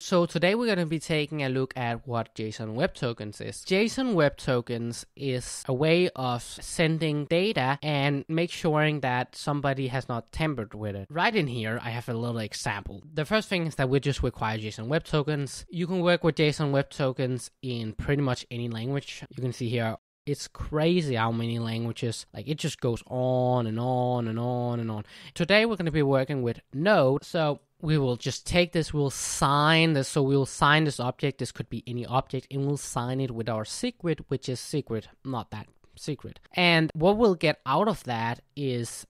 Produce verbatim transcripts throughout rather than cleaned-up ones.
So today we're going to be taking a look at what JSON Web Tokens is. JSON Web Tokens is a way of sending data and make sure that somebody has not tampered with it. Right in here, I have a little example. The first thing is that we just require JSON Web Tokens. You can work with JSON Web Tokens in pretty much any language. You can see here, it's crazy how many languages, like it just goes on and on and on and on. Today we're going to be working with Node. So we will just take this, we'll sign this. So we'll sign this object. This could be any object, and we'll sign it with our secret, which is secret, not that secret. And what we'll get out of that is,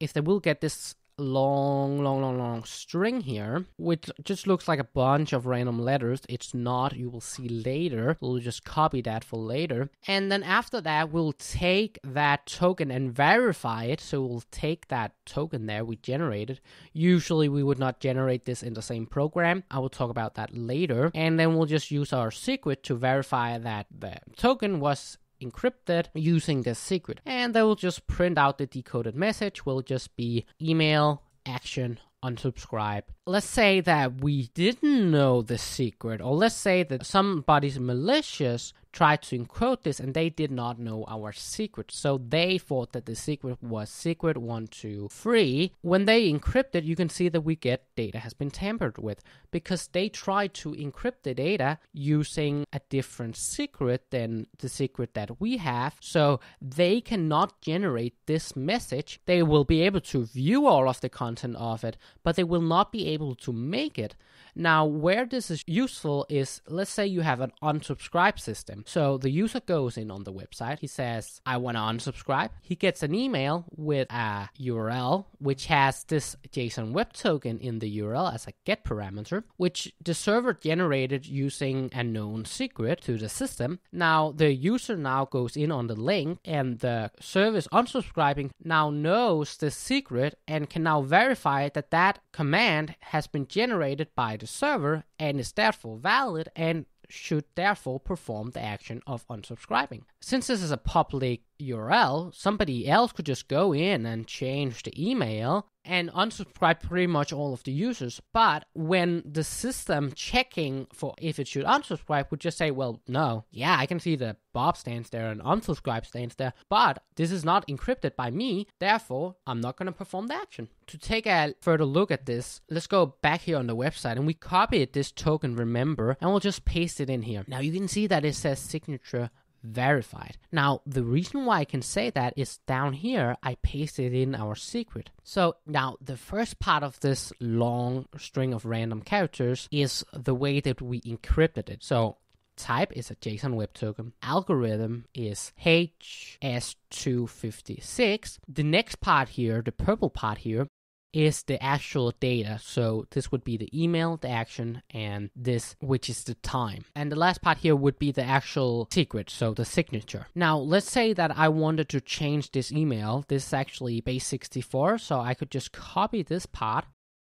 is that we'll get this long, long, long, long string here, which just looks like a bunch of random letters. It's not, you will see later. We'll just copy that for later. And then after that, we'll take that token and verify it. So we'll take that token there we generated. Usually we would not generate this in the same program. I will talk about that later. And then we'll just use our secret to verify that the token was encrypted using the secret, and they will just print out the decoded message. Will just be email action unsubscribe. Let's say that we didn't know the secret, or let's say that somebody's malicious tried to encode this and they did not know our secret. So they thought that the secret was secret one, two, three. When they encrypt it, you can see that we get data has been tampered with because they tried to encrypt the data using a different secret than the secret that we have. So they cannot generate this message. They will be able to view all of the content of it, but they will not be able to make it. Now, where this is useful is, let's say you have an unsubscribe system. So the user goes in on the website. He says, I want to unsubscribe. He gets an email with a U R L, which has this JSON Web Token in the U R L as a get parameter, which the server generated using a known secret to the system. Now, the user now goes in on the link, and the service unsubscribing now knows the secret and can now verify that that command has been generated by the server and is therefore valid and should therefore perform the action of unsubscribing. Since this is a public U R L, somebody else could just go in and change the email and unsubscribe pretty much all of the users. But when the system checking for if it should unsubscribe would just say, well, no, yeah, I can see the Bob stands there and unsubscribe stands there, but this is not encrypted by me. Therefore, I'm not going to perform the action. To take a further look at this, let's go back here on the website and we copied this token, remember, and we'll just paste it in here. Now you can see that it says signature verified. Now, the reason why I can say that is down here, I pasted in our secret. So now the first part of this long string of random characters is the way that we encrypted it. So type is a JSON Web Token. Algorithm is H S two fifty-six. The next part here, the purple part here, is the actual data. So this would be the email, the action, and this, which is the time. And the last part here would be the actual secret, so the signature. Now, let's say that I wanted to change this email. This is actually base sixty-four, so I could just copy this part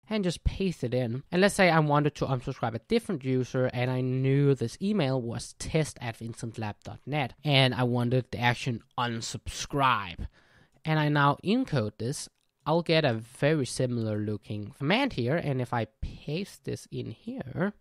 and just paste it in. And let's say I wanted to unsubscribe a different user, and I knew this email was test at vincent lab dot net, and I wanted the action unsubscribe. And I now encode this. I'll get a very similar looking command here. And if I paste this in here,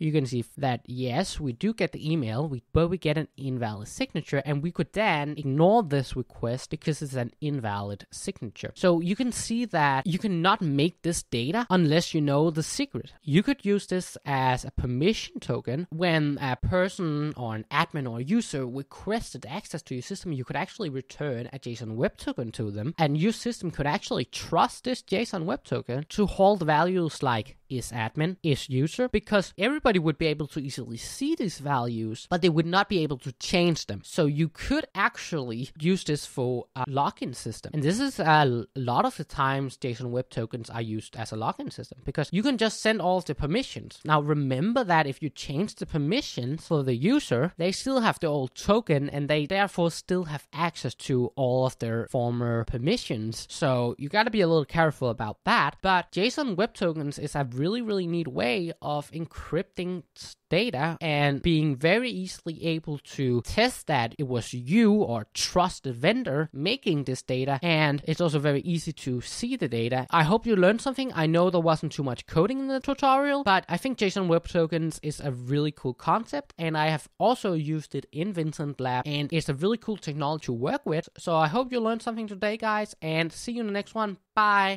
you can see that, yes, we do get the email, but we get an invalid signature, and we could then ignore this request because it's an invalid signature. So you can see that you cannot make this data unless you know the secret. You could use this as a permission token. When a person or an admin or user requested access to your system, you could actually return a JSON Web Token to them, and your system could actually trust this JSON Web Token to hold values like is admin, is user, because everybody would be able to easily see these values, but they would not be able to change them. So you could actually use this for a login system. And this is a lot of the times JSON Web Tokens are used as a login system, because you can just send all the permissions. Now remember that if you change the permissions for the user, they still have the old token, and they therefore still have access to all of their former permissions. So you got to be a little careful about that. But JSON Web Tokens is a really, really neat way of encrypting data and being very easily able to test that it was you or trust the vendor making this data. And it's also very easy to see the data. I hope you learned something. I know there wasn't too much coding in the tutorial, but I think JSON Web Tokens is a really cool concept. And I have also used it in Vincent Lab, and it's a really cool technology to work with. So I hope you learned something today, guys, and see you in the next one. Bye.